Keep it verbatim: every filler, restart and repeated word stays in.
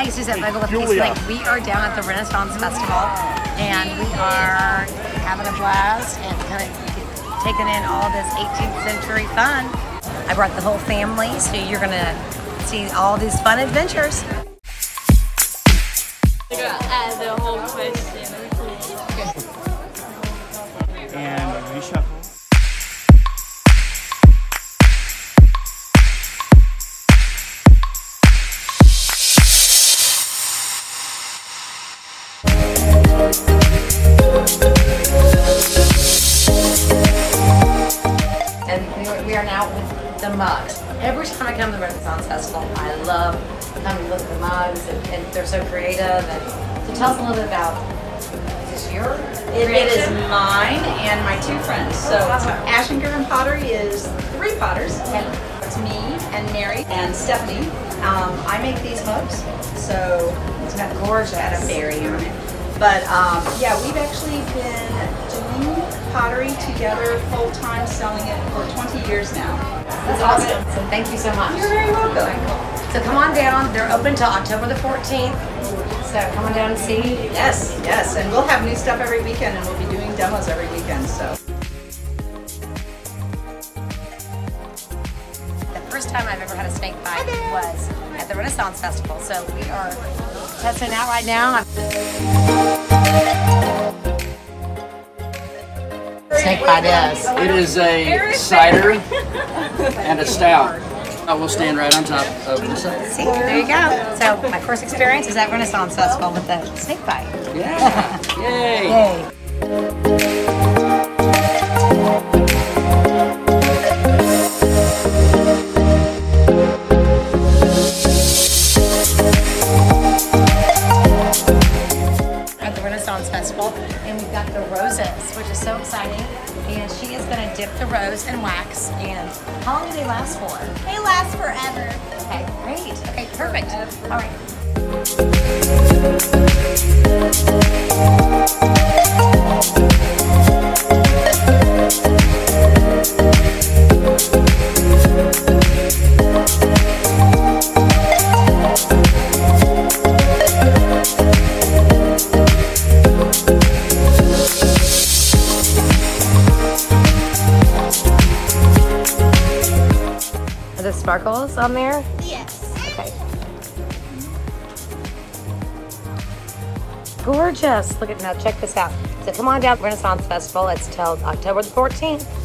Hi, Suzanne Begel with Peace Link. We are down at the Renaissance Festival, and we are having a blast and kind of taking in all this eighteenth century fun. I brought the whole family, so you're going to see all these fun adventures. The whole question. And reshuffle. And we are now with the mugs. Every time I come to the Renaissance Festival, I love coming to look at the mugs, and, and they're so creative. And so tell us a little bit about, is this your creation? It is mine and my two friends. So Ashen Griffin Pottery is three potters. Okay. It's me and Mary and Stephanie. Um, I make these mugs, so it's got gorgeous. Got a berry on it. But um, yeah, we've actually been doing pottery together full-time, selling it for twenty years now. That's awesome. So thank you so much. You're very welcome. So come on down. They're open till October the fourteenth. So come on down and see. Yes, yes. And we'll have new stuff every weekend, and we'll be doing demos every weekend. So the first time I've ever had a snake bite was at the Renaissance Festival. So we are testing out right now. Snake bite is. It is a cider and a stout. I will stand right on top of the cider. See, there you go. So my first experience is at Renaissance Festival with the snake bite. Yeah! Yay! Yay. Festival, and we've got the roses, which is so exciting. And she is going to dip the rose in wax. And how long do they last for? They last forever. Okay, great. Okay, perfect. Forever. All right. The sparkles on there? Yes. Okay. Gorgeous. Look at, now check this out. So come on down to Renaissance Festival. It's till October the fourteenth.